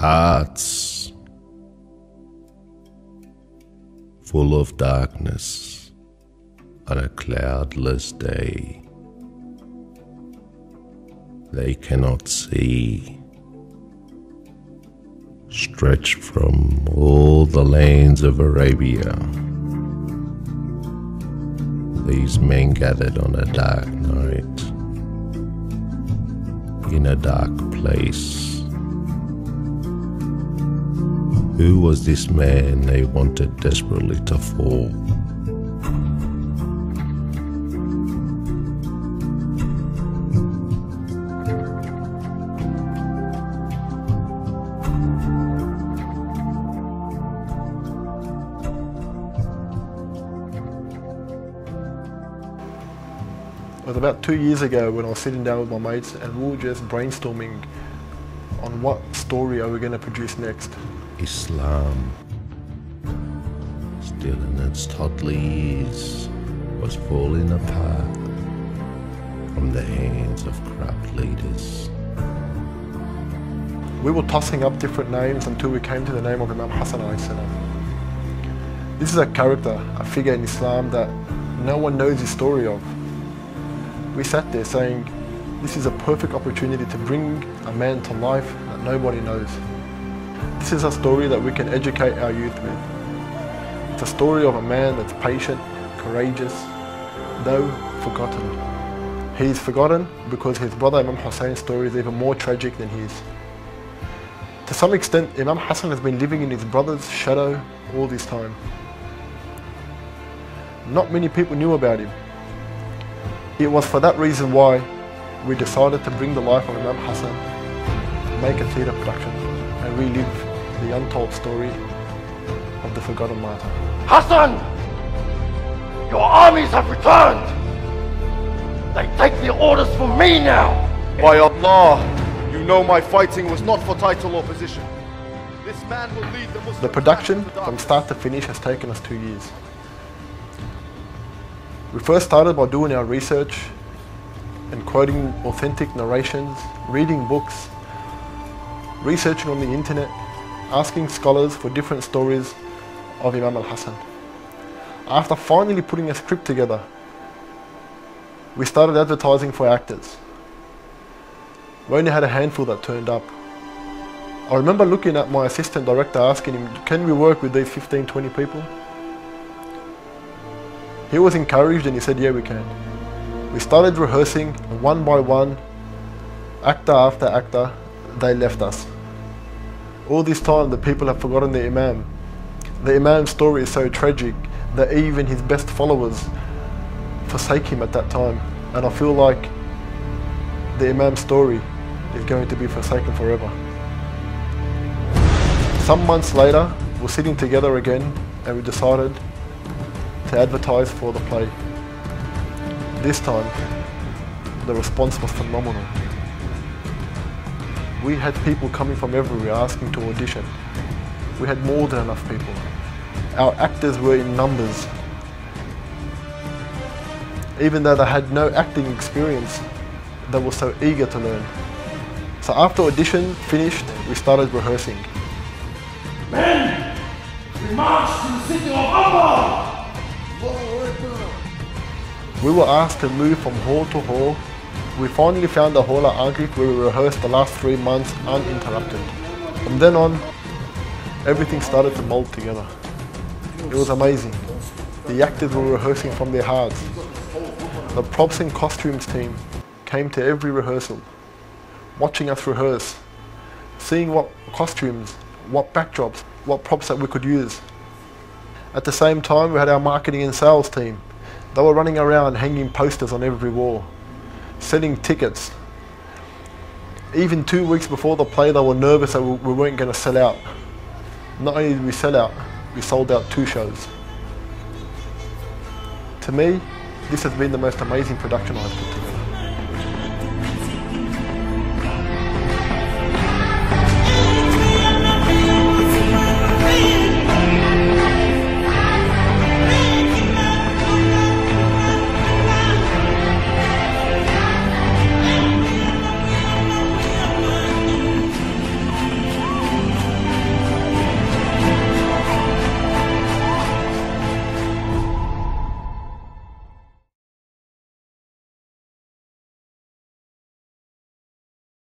hearts full of darkness on a cloudless day. They cannot see, stretched from all the lands of Arabia. These men gathered on a dark night, in a dark place. Who was this man they wanted desperately to fall? It was about 2 years ago when I was sitting down with my mates and we were just brainstorming on what story are we going to produce next. Islam, still in its toddler years, was falling apart from the hands of corrupt leaders. We were tossing up different names until we came to the name of Imam Hassan. This is a character, a figure in Islam that no one knows the story of. We sat there saying, this is a perfect opportunity to bring a man to life that nobody knows. This is a story that we can educate our youth with. It's a story of a man that's patient, courageous, though forgotten. He's forgotten because his brother Imam Hassan's story is even more tragic than his. To some extent, Imam Hassan has been living in his brother's shadow all this time. Not many people knew about him. It was for that reason why we decided to bring the life of Imam Hassan, make a theatre production and relive the untold story of the forgotten martyr. Hassan! Your armies have returned! They take the orders from me now! By Allah, you know my fighting was not for title or position. This man will lead the Muslim... The production from start to finish has taken us 2 years. We first started by doing our research and quoting authentic narrations, reading books, researching on the internet, asking scholars for different stories of Imam Al-Hasan. After finally putting a script together, we started advertising for actors. We only had a handful that turned up. I remember looking at my assistant director asking him, can we work with these 15, 20 people? He was encouraged and he said, yeah, we can. We started rehearsing one by one, actor after actor, they left us. All this time the people have forgotten the Imam. The Imam's story is so tragic that even his best followers forsake him at that time. And I feel like the Imam's story is going to be forsaken forever. Some months later, we're sitting together again and we decided to advertise for the play. This time, the response was phenomenal. We had people coming from everywhere asking to audition. We had more than enough people. Our actors were in numbers. Even though they had no acting experience, they were so eager to learn. So after audition finished, we started rehearsing. Men, we marched to the city of Allah! We were asked to move from hall to hall. We finally found the Hall Archief where we rehearsed the last 3 months uninterrupted. From then on, everything started to mold together. It was amazing. The actors were rehearsing from their hearts. The props and costumes team came to every rehearsal, watching us rehearse, seeing what costumes, what backdrops, what props that we could use. At the same time, we had our marketing and sales team. They were running around hanging posters on every wall, selling tickets. Even 2 weeks before the play, they were nervous that we weren't going to sell out. Not only did we sell out, we sold out 2 shows. To me, this has been the most amazing production I've put together.